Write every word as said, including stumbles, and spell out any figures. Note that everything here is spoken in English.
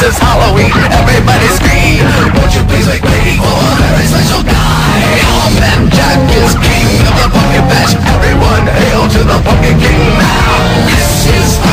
cause it's Halloween, everybody scream. Won't you please make way for a very special guy? Pumpkin Jack is king of the pumpkin patch. Everyone hail to the pumpkin king now. This is